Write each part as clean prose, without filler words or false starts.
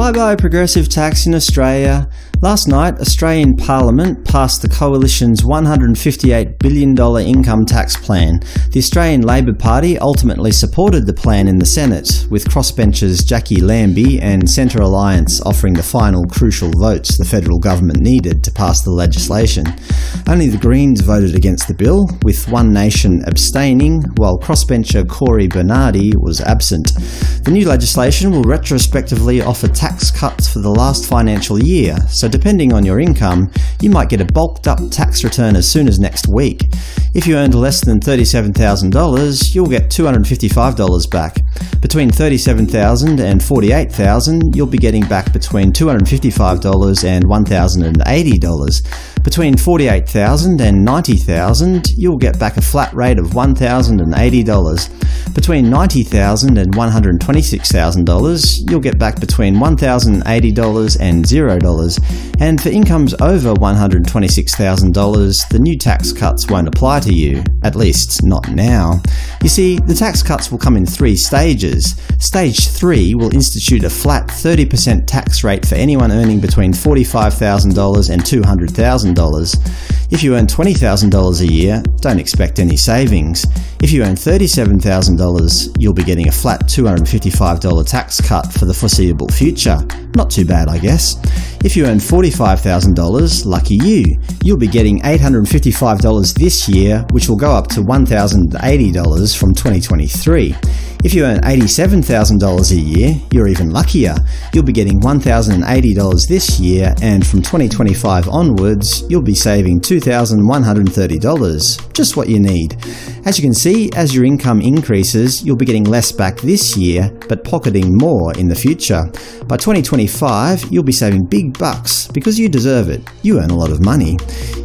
Bye-bye progressive tax in Australia. Last night, Australian Parliament passed the Coalition's $158 billion income tax plan. The Australian Labor Party ultimately supported the plan in the Senate, with crossbenchers Jacqui Lambie and Centre Alliance offering the final crucial votes the federal government needed to pass the legislation. Only the Greens voted against the bill, with One Nation abstaining, while crossbencher Corey Bernardi was absent. The new legislation will retrospectively offer tax cuts for the last financial year, so depending on your income, you might get a bulked up tax return as soon as next week. If you earned less than $37,000, you'll get $255 back. Between $37,000 and $48,000, you'll be getting back between $255 and $1,080. Between $48,000 and $90,000, you'll get back a flat rate of $1,080. Between $90,000 and $126,000, you'll get back between $1,080 and $0. And for incomes over $126,000, the new tax cuts won't apply to you, at least not now. You see, the tax cuts will come in three stages. Stage 3 will institute a flat 30% tax rate for anyone earning between $45,000 and $200,000. If you earn $20,000 a year, don't expect any savings. If you earn $37,000, you'll be getting a flat $255 tax cut for the foreseeable future. Not too bad, I guess. If you earn $45,000, lucky you. You'll be getting $855 this year, which will go up to $1,080 from 2023. If you earn $87,000 a year, you're even luckier. You'll be getting $1,080 this year, and from 2025 onwards, you'll be saving $2,130. Just what you need. As you can see, as your income increases, you'll be getting less back this year, but pocketing more in the future. By 2025, you'll be saving big bucks, because you deserve it. You earn a lot of money.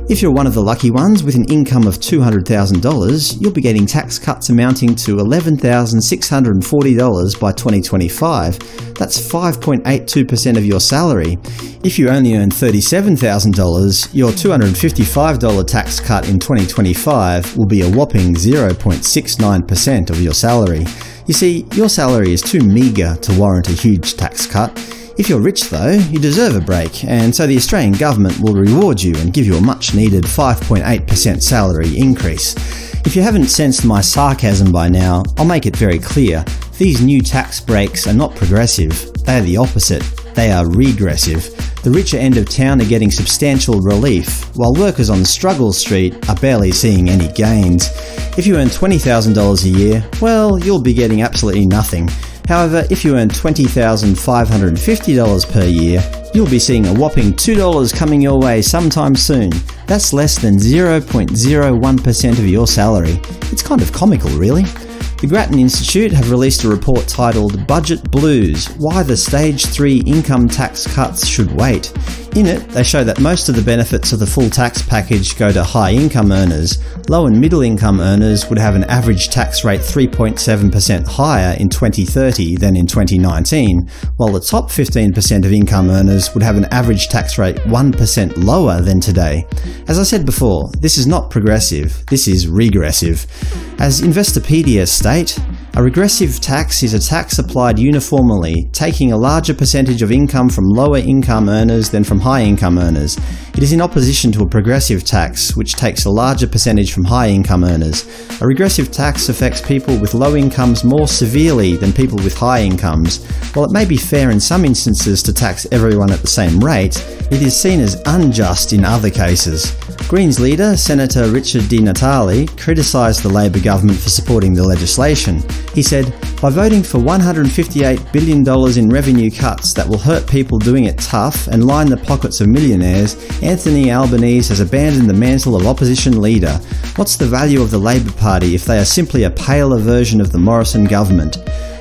If you're one of the lucky ones with an income of $200,000, you'll be getting tax cuts amounting to $11,640 by 2025. That's 5.82% of your salary. If you only earn $37,000, your $255 tax cut in 2025 will be a whopping 0.69% of your salary. You see, your salary is too meagre to warrant a huge tax cut. If you're rich though, you deserve a break, and so the Australian government will reward you and give you a much-needed 5.8% salary increase. If you haven't sensed my sarcasm by now, I'll make it very clear. These new tax breaks are not progressive. They are the opposite. They are regressive. The richer end of town are getting substantial relief, while workers on Struggle Street are barely seeing any gains. If you earn $20,000 a year, well, you'll be getting absolutely nothing. However, if you earn $20,550 per year, you'll be seeing a whopping $2 coming your way sometime soon. That's less than 0.01% of your salary. It's kind of comical, really. The Grattan Institute have released a report titled Budget Blues: Why the Stage 3 Income Tax Cuts Should Wait. In it, they show that most of the benefits of the full tax package go to high-income earners. Low- and middle-income earners would have an average tax rate 3.7% higher in 2030 than in 2019, while the top 15% of income earners would have an average tax rate 1% lower than today. As I said before, this is not progressive, this is regressive. As Investopedia state, a regressive tax is a tax applied uniformly, taking a larger percentage of income from lower income earners than from high income earners. It is in opposition to a progressive tax, which takes a larger percentage from high income earners. A regressive tax affects people with low incomes more severely than people with high incomes. While it may be fair in some instances to tax everyone at the same rate, it is seen as unjust in other cases. Greens leader Senator Richard Di Natale criticised the Labor government for supporting the legislation. He said, "By voting for $158 billion in revenue cuts that will hurt people doing it tough and line the pockets of millionaires, Anthony Albanese has abandoned the mantle of opposition leader. What's the value of the Labor Party if they are simply a paler version of the Morrison government?"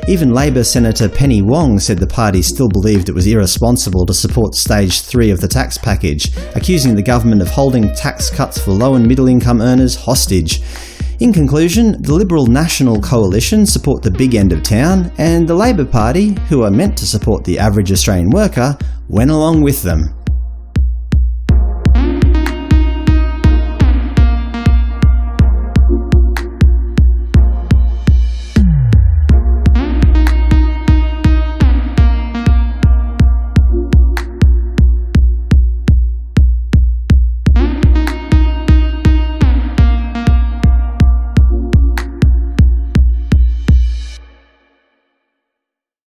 Even Labor Senator Penny Wong said the party still believed it was irresponsible to support Stage 3 of the tax package, accusing the government of holding tax cuts for low- and middle-income earners hostage. In conclusion, the Liberal National Coalition support the big end of town, and the Labor Party, who are meant to support the average Australian worker, went along with them.